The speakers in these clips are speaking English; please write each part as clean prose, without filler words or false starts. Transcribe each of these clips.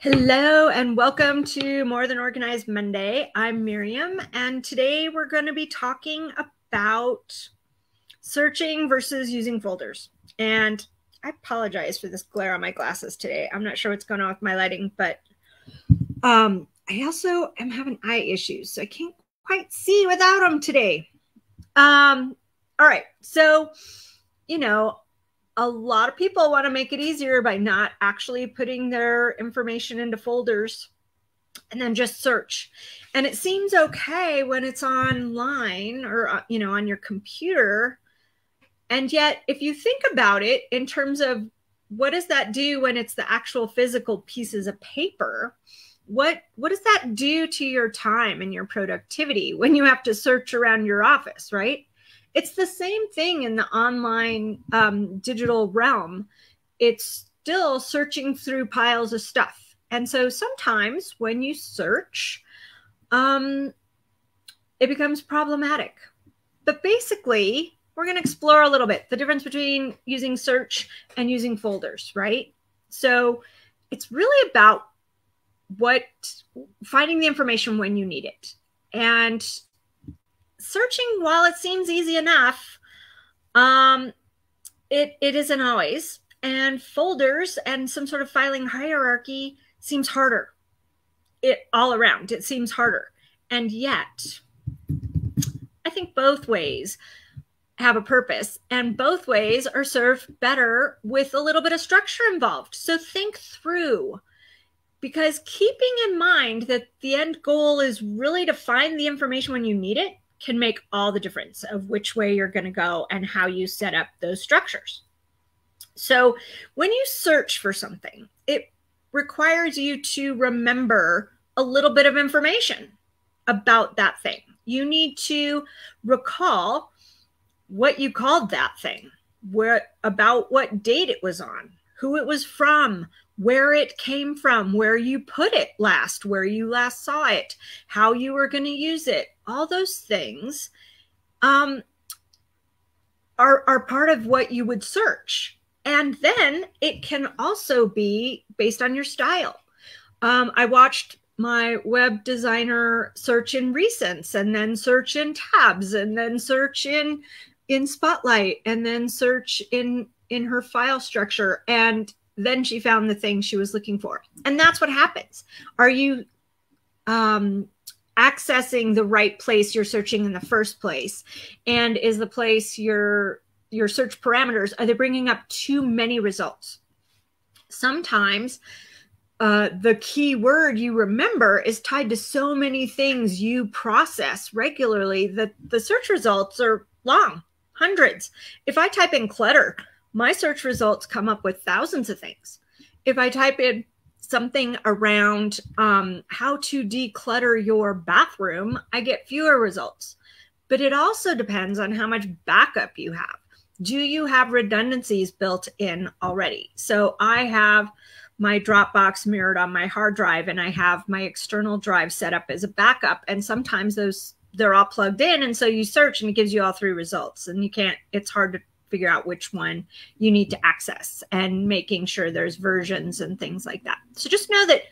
Hello and welcome to More Than Organized Monday. I'm Miriam, and today we're going to be talking about searching versus using folders. And I apologize for this glare on my glasses today. I'm not sure what's going on with my lighting, but I also am having eye issues, so I can't quite see without them today. All right. So, you know, a lot of people want to make it easier by not actually putting their information into folders and then just search. And it seems okay when it's online or, you know, on your computer. And yet, if you think about it in terms of what does that do when it's the actual physical pieces of paper, what does that do to your time and your productivity when you have to search around your office, right? It's the same thing in the online digital realm. It's still searching through piles of stuff. And so sometimes when you search, it becomes problematic. But basically, we're going to explore a little bit the difference between using search and using folders, right? So it's really about finding the information when you need it. And searching, while it seems easy enough, it isn't always. And folders and some sort of filing hierarchy seems harder. All around, it seems harder. And yet, I think both ways have a purpose. And both ways are served better with a little bit of structure involved. So think through. Because keeping in mind that the end goal is really to find the information when you need it can make all the difference of which way you're going to go and how you set up those structures. So when you search for something, it requires you to remember a little bit of information about that thing. You need to recall what you called that thing, about what date it was on, who it was from, where it came from, where you put it last, where you last saw it, how you were going to use it. All those things are part of what you would search. And then it can also be based on your style. I watched my web designer search in Recents, and then search in Tabs, and then search in Spotlight, and then search in her file structure. And then she found the thing she was looking for. And that's what happens. Are you accessing the right place you're searching in the first place? And is the place your search parameters, are they bringing up too many results? Sometimes the key word you remember is tied to so many things you process regularly that the search results are long, hundreds. If I type in clutter, my search results come up with thousands of things. If I type in something around how to declutter your bathroom, I get fewer results. But it also depends on how much backup you have. Do you have redundancies built in already? So I have my Dropbox mirrored on my hard drive, and I have my external drive set up as a backup. And sometimes they're all plugged in. And so you search and it gives you all three results, and you can't, it's hard to figure out which one you need to access, and making sure there's versions and things like that. So just know that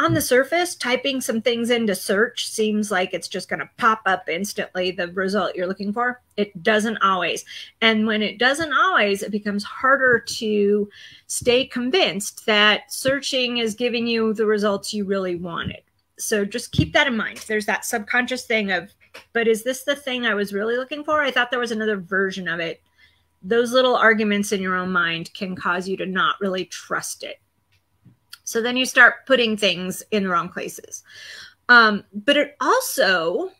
on the surface, typing some things into search seems like it's just going to pop up instantly the result you're looking for. It doesn't always. And when it doesn't always, it becomes harder to stay convinced that searching is giving you the results you really wanted. So just keep that in mind. There's that subconscious thing of, but is this the thing I was really looking for? I thought there was another version of it. Those little arguments in your own mind can cause you to not really trust it. So then you start putting things in the wrong places. But it also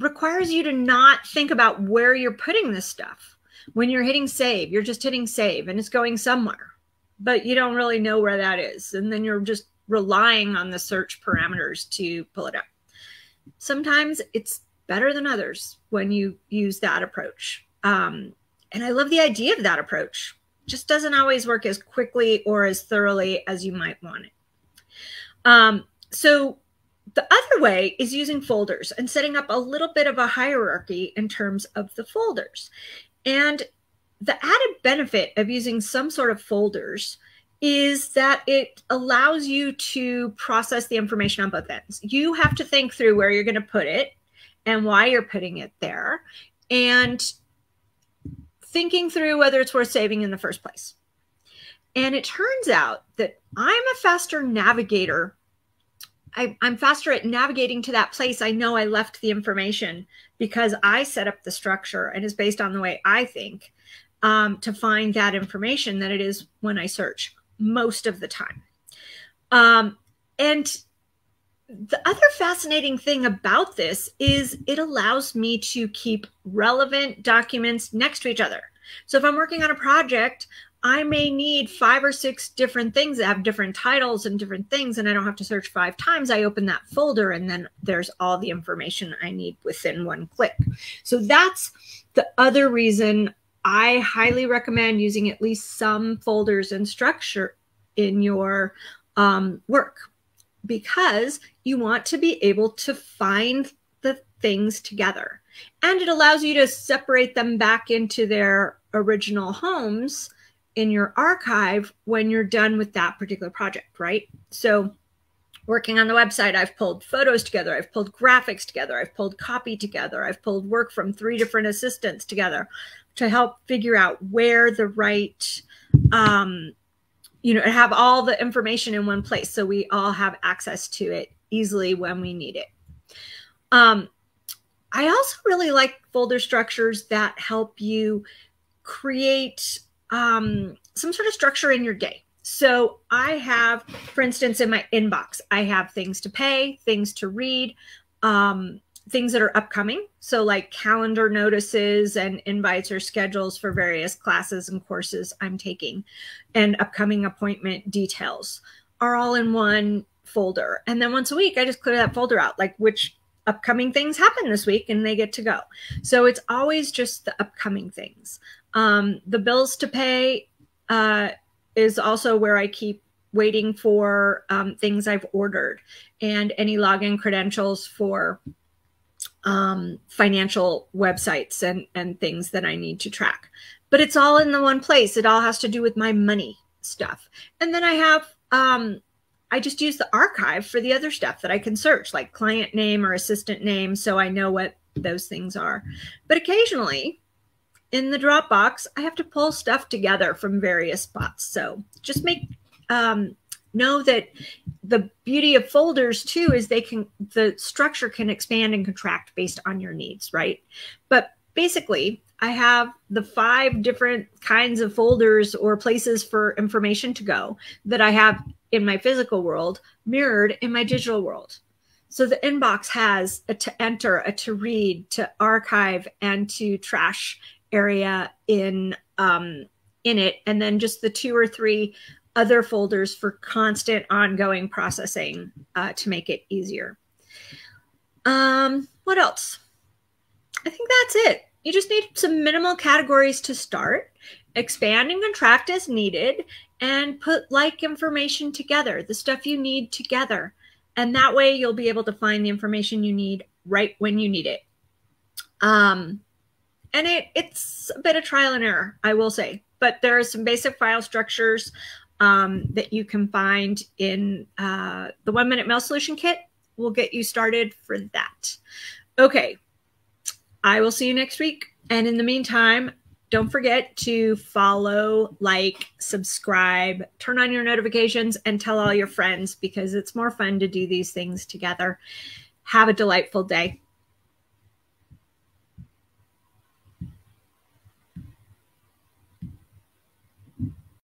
requires you to not think about where you're putting this stuff. When you're hitting save, you're just hitting save and it's going somewhere, but you don't really know where that is. And then you're just relying on the search parameters to pull it up. Sometimes it's better than others when you use that approach. And I love the idea of that approach. Just doesn't always work as quickly or as thoroughly as you might want it. So the other way is using folders and setting up a little bit of a hierarchy in terms of the folders. And the added benefit of using some sort of folders is that it allows you to process the information on both ends. You have to think through where you're going to put it and why you're putting it there, and thinking through whether it's worth saving in the first place. And it turns out that I'm a faster navigator. I'm faster at navigating to that place I know I left the information, because I set up the structure, and it's based on the way I think to find that information than it is when I search most of the time. And the other fascinating thing about this is it allows me to keep relevant documents next to each other. So if I'm working on a project, I may need 5 or 6 different things that have different titles and different things, and I don't have to search 5 times. I open that folder, and then there's all the information I need within one click. So that's the other reason I highly recommend using at least some folders and structure in your work, because you want to be able to find the things together. And it allows you to separate them back into their original homes in your archive when you're done with that particular project, right? So working on the website, I've pulled photos together, I've pulled graphics together, I've pulled copy together, I've pulled work from 3 different assistants together to help figure out where the right, you know, have all the information in one place, so we all have access to it easily when we need it. I also really like folder structures that help you create some sort of structure in your day. So I have, for instance, in my inbox, I have things to pay, things to read, things that are upcoming. So like calendar notices and invites or schedules for various classes and courses I'm taking, and upcoming appointment details are all in one folder. And then once a week, I just clear that folder out, like which upcoming things happen this week, and they get to go. So it's always just the upcoming things. The bills to pay is also where I keep waiting for things I've ordered, and any login credentials for financial websites and things that I need to track. But it's all in the one place. It all has to do with my money stuff. And then I have, I just use the archive for the other stuff that I can search, like client name or assistant name, so I know what those things are. But occasionally, in the Dropbox, I have to pull stuff together from various spots. So just make know that the beauty of folders too is they can, the structure can expand and contract based on your needs, right? But basically, I have the 5 different kinds of folders or places for information to go that I have in my physical world mirrored in my digital world. So the inbox has a to enter, a to read, to archive, and to trash area in it, and then just the 2 or 3 other folders for constant ongoing processing to make it easier. What else? I think that's it. You just need some minimal categories to start, expand and contract as needed, and put like information together, the stuff you need together. And that way you'll be able to find the information you need right when you need it. And it's a bit of trial and error, I will say, but there are some basic file structures that you can find in the One Minute Mail Solution Kit. We'll get you started for that. Okay, I will see you next week. And in the meantime, don't forget to follow, like, subscribe, turn on your notifications, and tell all your friends, because it's more fun to do these things together. Have a delightful day.